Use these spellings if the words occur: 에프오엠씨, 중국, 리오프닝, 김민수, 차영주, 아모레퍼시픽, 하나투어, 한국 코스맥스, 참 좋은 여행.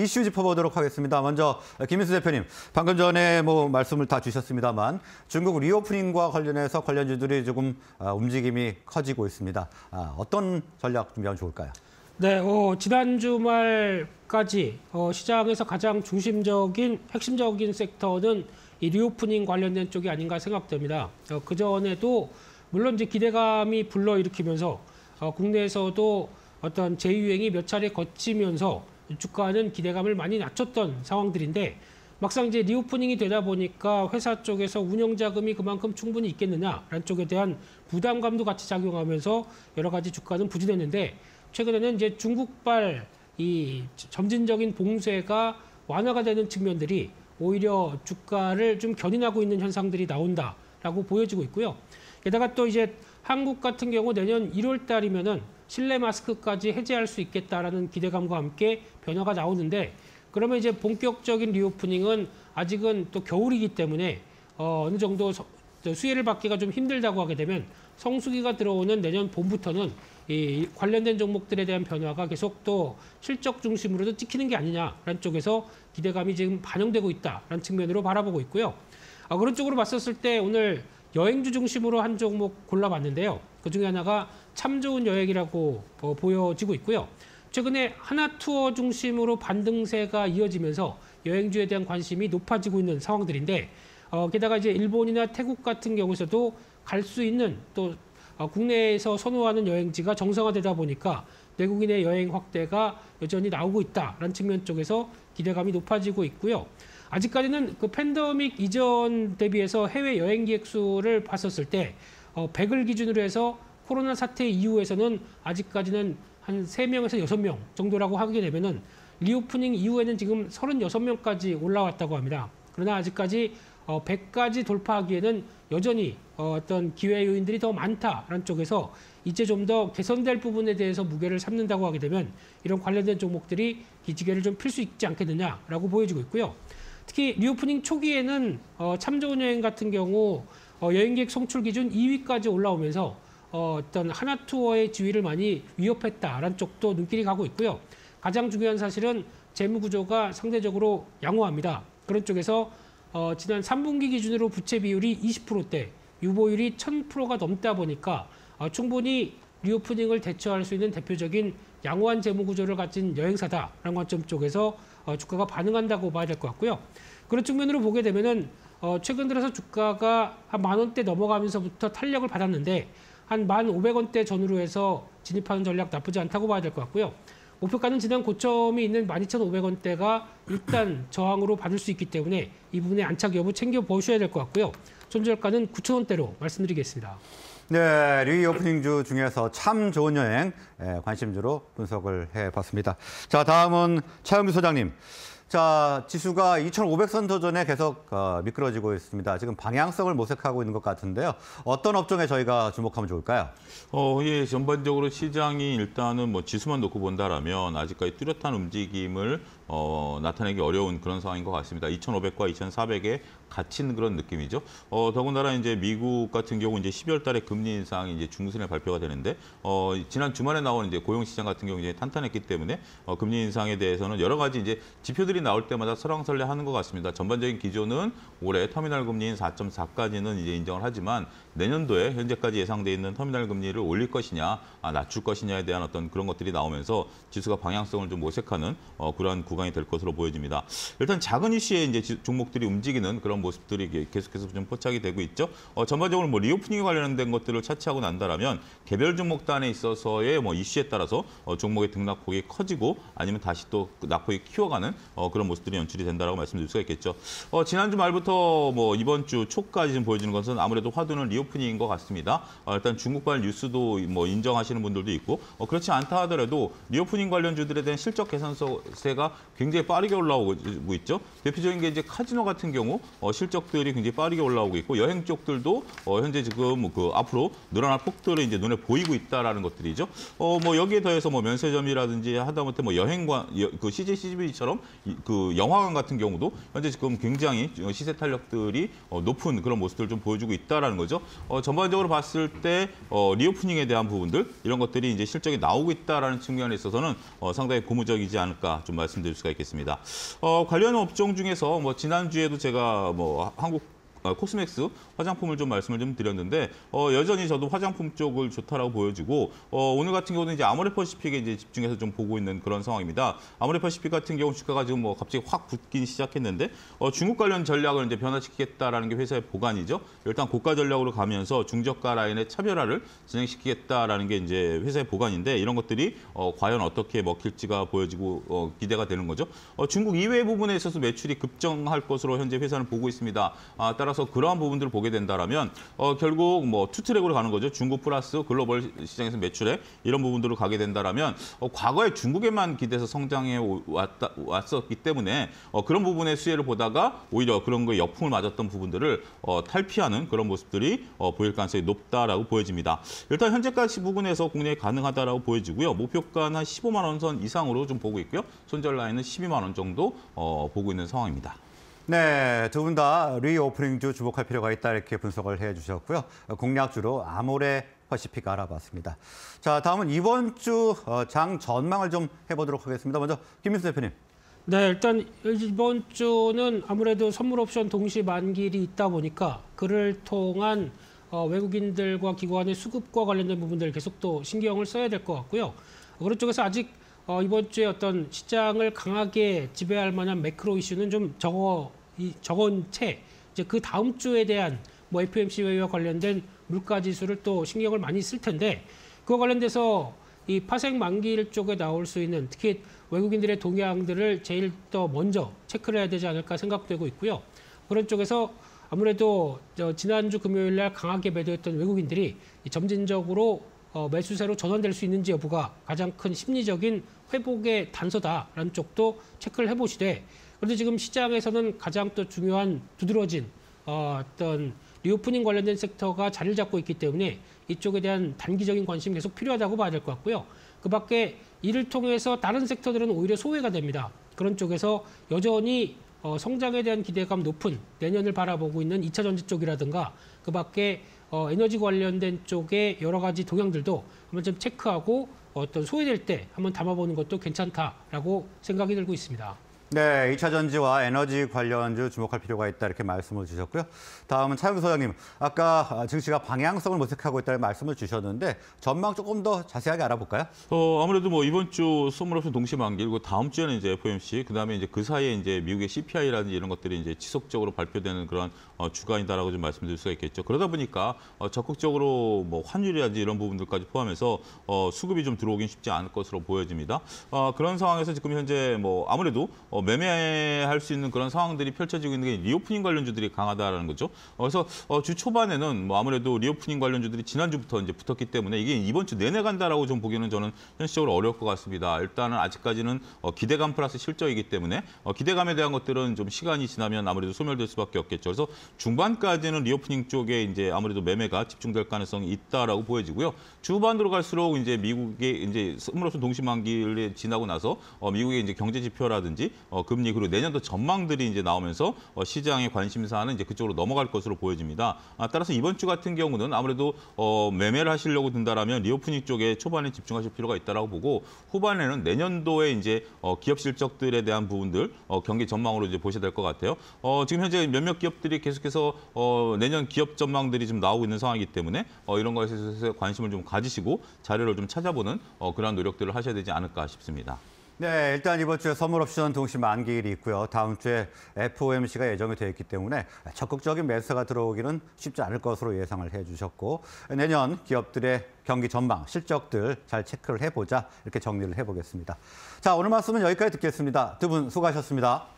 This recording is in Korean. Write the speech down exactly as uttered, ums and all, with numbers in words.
이슈 짚어보도록 하겠습니다. 먼저 김민수 대표님, 방금 전에 뭐 말씀을 다 주셨습니다만 중국 리오프닝과 관련해서 관련주들이 조금 움직임이 커지고 있습니다. 어떤 전략 준비하면 좋을까요? 네, 어, 지난 주말까지 어, 시장에서 가장 중심적인 핵심적인 섹터는 이 리오프닝 관련된 쪽이 아닌가 생각됩니다. 어, 그 전에도 물론 이제 기대감이 불러일으키면서 어, 국내에서도 어떤 재유행이 몇 차례 거치면서 주가는 기대감을 많이 낮췄던 상황들인데 막상 이제 리오프닝이 되다 보니까 회사 쪽에서 운영 자금이 그만큼 충분히 있겠느냐라는 쪽에 대한 부담감도 같이 작용하면서 여러 가지 주가는 부진했는데 최근에는 이제 중국발 이 점진적인 봉쇄가 완화가 되는 측면들이 오히려 주가를 좀 견인하고 있는 현상들이 나온다라고 보여지고 있고요. 게다가 또 이제 한국 같은 경우 내년 일월 달이면은 실내 마스크까지 해제할 수 있겠다라는 기대감과 함께 변화가 나오는데 그러면 이제 본격적인 리오프닝은 아직은 또 겨울이기 때문에 어, 어느 정도 수혜를 받기가 좀 힘들다고 하게 되면 성수기가 들어오는 내년 봄부터는 이 관련된 종목들에 대한 변화가 계속 또 실적 중심으로도 찍히는 게 아니냐라는 쪽에서 기대감이 지금 반영되고 있다라는 측면으로 바라보고 있고요. 아, 그런 쪽으로 봤었을 때 오늘 여행주 중심으로 한 종목 골라봤는데요. 그중에 하나가 참 좋은 여행이라고 어, 보여지고 있고요. 최근에 하나투어 중심으로 반등세가 이어지면서 여행주에 대한 관심이 높아지고 있는 상황들인데 어, 게다가 이제 일본이나 태국 같은 경우에서도 갈 수 있는 또 어, 국내에서 선호하는 여행지가 정상화되다 보니까 외국인의 여행 확대가 여전히 나오고 있다라는 측면 쪽에서 기대감이 높아지고 있고요. 아직까지는 그 팬데믹 이전 대비해서 해외 여행 기획 수를 봤었을 때 어, 백을 기준으로 해서 코로나 사태 이후에서는 아직까지는 한 세 명에서 여섯 명 정도라고 하게 되면은 리오프닝 이후에는 지금 서른여섯 명까지 올라왔다고 합니다. 그러나 아직까지 어, 백까지 돌파하기에는 여전히 어, 어떤 기회 요인들이 더 많다라는 쪽에서 이제 좀 더 개선될 부분에 대해서 무게를 삼는다고 하게 되면 이런 관련된 종목들이 기지개를 좀 필 수 있지 않겠느냐라고 보여지고 있고요. 특히 리오프닝 초기에는 어, 참 좋은 여행 같은 경우 어, 여행객 송출 기준 이 위까지 올라오면서 어, 어떤 하나투어의 지위를 많이 위협했다라는 쪽도 눈길이 가고 있고요. 가장 중요한 사실은 재무 구조가 상대적으로 양호합니다. 그런 쪽에서 어, 지난 삼 분기 기준으로 부채 비율이 이십 퍼센트대, 유보율이 천 퍼센트가 넘다 보니까 어, 충분히 리오프닝을 대처할 수 있는 대표적인 양호한 재무 구조를 가진 여행사다라는 관점 쪽에서 어, 주가가 반응한다고 봐야 될 것 같고요. 그런 측면으로 보게 되면은 어, 최근 들어서 주가가 한 만 원대 넘어가면서부터 탄력을 받았는데 한 만 오백 원대 전후로 해서 진입하는 전략 나쁘지 않다고 봐야 될 것 같고요. 목표가는 지난 고점이 있는 만 이천오백 원대가 일단 저항으로 받을 수 있기 때문에 이 부분에 안착 여부 챙겨 보셔야 될 것 같고요. 손절가는 구천 원대로 말씀드리겠습니다. 네, 리오프닝주 중에서 참 좋은 여행 관심주로 분석을 해봤습니다. 자, 다음은 차영주 소장님. 자, 지수가 이천오백 선 도전에 계속 미끄러지고 있습니다. 지금 방향성을 모색하고 있는 것 같은데요. 어떤 업종에 저희가 주목하면 좋을까요? 어, 예, 전반적으로 시장이 일단은 뭐 지수만 놓고 본다라면 아직까지 뚜렷한 움직임을 어, 나타내기 어려운 그런 상황인 것 같습니다. 이천오백과 이천사백에 갇힌 그런 느낌이죠. 어, 더군다나 이제 미국 같은 경우 이제 십이월 달에 금리 인상이 이제 중순에 발표가 되는데 어, 지난 주말에 나온 이제 고용 시장 같은 경우 이제 탄탄했기 때문에 어, 금리 인상에 대해서는 여러 가지 이제 지표들이 나올 때마다 설왕설래하는 것 같습니다. 전반적인 기조는 올해 터미널 금리인 사 점 사까지는 이제 인정을 하지만 내년도에 현재까지 예상돼 있는 터미널 금리를 올릴 것이냐, 아, 낮출 것이냐에 대한 어떤 그런 것들이 나오면서 지수가 방향성을 좀 모색하는 어, 그러한 구. 될 것으로 보여집니다. 일단 작은 이슈에 이제 종목들이 움직이는 그런 모습들이 계속해서 좀 포착이 되고 있죠. 어, 전반적으로 뭐 리오프닝에 관련된 것들을 차치하고 난다라면 개별 종목단에 있어서의 뭐 이슈에 따라서 어, 종목의 등락폭이 커지고 아니면 다시 또 낙폭이 키워가는 어, 그런 모습들이 연출이 된다라고 말씀드릴 수가 있겠죠. 어, 지난주 말부터 뭐 이번 주 초까지 좀 보여지는 것은 아무래도 화두는 리오프닝인 것 같습니다. 어, 일단 중국발 뉴스도 뭐 인정하시는 분들도 있고 어, 그렇지 않다 하더라도 리오프닝 관련주들에 대한 실적 개선세가 굉장히 빠르게 올라오고 있죠. 대표적인 게 이제 카지노 같은 경우 어, 실적들이 굉장히 빠르게 올라오고 있고 여행 쪽들도 어, 현재 지금 그 앞으로 늘어날 폭들이 이제 눈에 보이고 있다라는 것들이죠. 어, 뭐 여기에 더해서 뭐 면세점이라든지 하다못해 뭐 여행관 여, 그 씨제이 씨지비처럼 그 영화관 같은 경우도 현재 지금 굉장히 시세 탄력들이 높은 그런 모습들을 좀 보여주고 있다라는 거죠. 어, 전반적으로 봤을 때 어, 리오프닝에 대한 부분들 이런 것들이 이제 실적이 나오고 있다라는 측면에 있어서는 어, 상당히 고무적이지 않을까 좀 말씀드릴 수가 있겠습니다. 어, 관련 업종 중에서 뭐 지난주에도 제가 뭐 한국 코스맥스 화장품을 좀 말씀을 좀 드렸는데 어, 여전히 저도 화장품 쪽을 좋다라고 보여지고 어, 오늘 같은 경우는 이제 아모레퍼시픽에 이제 집중해서 좀 보고 있는 그런 상황입니다. 아모레퍼시픽 같은 경우 주가가 지금 뭐 갑자기 확 붙긴 시작했는데 어, 중국 관련 전략을 이제 변화시키겠다라는 게 회사의 보관이죠. 일단 고가 전략으로 가면서 중저가 라인의 차별화를 진행시키겠다라는 게 이제 회사의 보관인데 이런 것들이 어, 과연 어떻게 먹힐지가 보여지고 어, 기대가 되는 거죠. 어, 중국 이외의 부분에 있어서 매출이 급증할 것으로 현재 회사는 보고 있습니다. 아, 따라서 그래서 그러한 부분들을 보게 된다라면 어, 결국 뭐 투트랙으로 가는 거죠. 중국 플러스 글로벌 시장에서 매출액 이런 부분들로 가게 된다라면 어, 과거에 중국에만 기대서 성장해 왔다, 왔었기 때문에 어, 그런 부분의 수혜를 보다가 오히려 그런 거에 역풍을 맞았던 부분들을 어, 탈피하는 그런 모습들이 어, 보일 가능성이 높다라고 보여집니다. 일단 현재까지 부근에서 국내에 가능하다라고 보여지고요. 목표가는 한 십오만 원 선 이상으로 좀 보고 있고요. 손절 라인은 십이만 원 정도 어, 보고 있는 상황입니다. 네, 두 분 다 리오프닝주 주목할 필요가 있다 이렇게 분석을 해주셨고요. 공략주로 아모레퍼시픽 알아봤습니다. 자, 다음은 이번 주 장 전망을 좀 해보도록 하겠습니다. 먼저 김민수 대표님. 네, 일단 이번 주는 아무래도 선물옵션 동시 만기일이 있다 보니까 그를 통한 외국인들과 기관의 수급과 관련된 부분들 계속 또 신경을 써야 될 것 같고요. 그런 쪽에서 아직 어, 이번 주에 어떤 시장을 강하게 지배할 만한 매크로 이슈는 좀 적어, 이, 적은 채 이제 그 다음 주에 대한 뭐 에프오엠씨 회의와 관련된 물가 지수를 또 신경을 많이 쓸 텐데 그와 관련돼서 이 파생 만기일 쪽에 나올 수 있는 특히 외국인들의 동향들을 제일 더 먼저 체크를 해야 되지 않을까 생각되고 있고요. 그런 쪽에서 아무래도 저 지난주 금요일 날 강하게 매도했던 외국인들이 점진적으로 어, 매수세로 전환될 수 있는지 여부가 가장 큰 심리적인 회복의 단서다라는 쪽도 체크를 해보시되 그런데 지금 시장에서는 가장 또 중요한 두드러진 어, 어떤 리오프닝 관련된 섹터가 자리를 잡고 있기 때문에 이쪽에 대한 단기적인 관심이 계속 필요하다고 봐야 될 것 같고요. 그밖에 이를 통해서 다른 섹터들은 오히려 소외가 됩니다. 그런 쪽에서 여전히 어, 성장에 대한 기대감 높은 내년을 바라보고 있는 이차 전지 쪽이라든가 그밖에 어, 에너지 관련된 쪽의 여러 가지 동향들도 한번 좀 체크하고 어떤 소외될 때 한번 담아보는 것도 괜찮다라고 생각이 들고 있습니다. 네, 이차 전지와 에너지 관련주 주목할 필요가 있다 이렇게 말씀을 주셨고요. 다음은 차영주 소장님, 아까 증시가 방향성을 모색하고 있다는 말씀을 주셨는데 전망 조금 더 자세하게 알아볼까요? 어, 아무래도 뭐 이번 주 선물옵션 동시 만기 그리고 다음 주에는 이제 에프오엠씨 그다음에 이제 그 사이에 이제 미국의 씨피아이라든지 이런 것들이 이제 지속적으로 발표되는 그런 어, 주간이다라고 좀 말씀드릴 수가 있겠죠. 그러다 보니까 어, 적극적으로 뭐 환율이라든지 이런 부분들까지 포함해서 어, 수급이 좀 들어오긴 쉽지 않을 것으로 보여집니다. 어, 그런 상황에서 지금 현재 뭐 아무래도 어, 어, 매매할 수 있는 그런 상황들이 펼쳐지고 있는 게 리오프닝 관련주들이 강하다라는 거죠. 그래서 어, 주 초반에는 뭐 아무래도 리오프닝 관련주들이 지난주부터 이제 붙었기 때문에 이게 이번 주 내내 간다라고 좀 보기는 저는 현실적으로 어려울 것 같습니다. 일단은 아직까지는 어, 기대감 플러스 실적이기 때문에 어, 기대감에 대한 것들은 좀 시간이 지나면 아무래도 소멸될 수밖에 없겠죠. 그래서 중반까지는 리오프닝 쪽에 이제 아무래도 매매가 집중될 가능성이 있다라고 보여지고요. 주반으로 갈수록 이제 미국의 이제 선물옵션 동시 만기를 지나고 나서 어, 미국의 이제 경제 지표라든지 어, 금리 그리고 내년도 전망들이 이제 나오면서 어, 시장의 관심사는 이제 그쪽으로 넘어갈 것으로 보여집니다. 아, 따라서 이번 주 같은 경우는 아무래도 어, 매매를 하시려고 든다라면 리오프닝 쪽에 초반에 집중하실 필요가 있다라고 보고 후반에는 내년도에 이제 어, 기업 실적들에 대한 부분들 어, 경기 전망으로 이제 보셔야 될 것 같아요. 어, 지금 현재 몇몇 기업들이 계속해서 어, 내년 기업 전망들이 지금 나오고 있는 상황이기 때문에 어, 이런 것에 대해서 관심을 좀 가지시고 자료를 좀 찾아보는 어, 그런 노력들을 하셔야 되지 않을까 싶습니다. 네, 일단 이번 주에 선물옵션 동시 만기일이 있고요. 다음 주에 에프오엠씨가 예정이 되어 있기 때문에 적극적인 매수가 들어오기는 쉽지 않을 것으로 예상을 해주셨고 내년 기업들의 경기 전망, 실적들 잘 체크를 해보자 이렇게 정리를 해보겠습니다. 자, 오늘 말씀은 여기까지 듣겠습니다. 두 분 수고하셨습니다.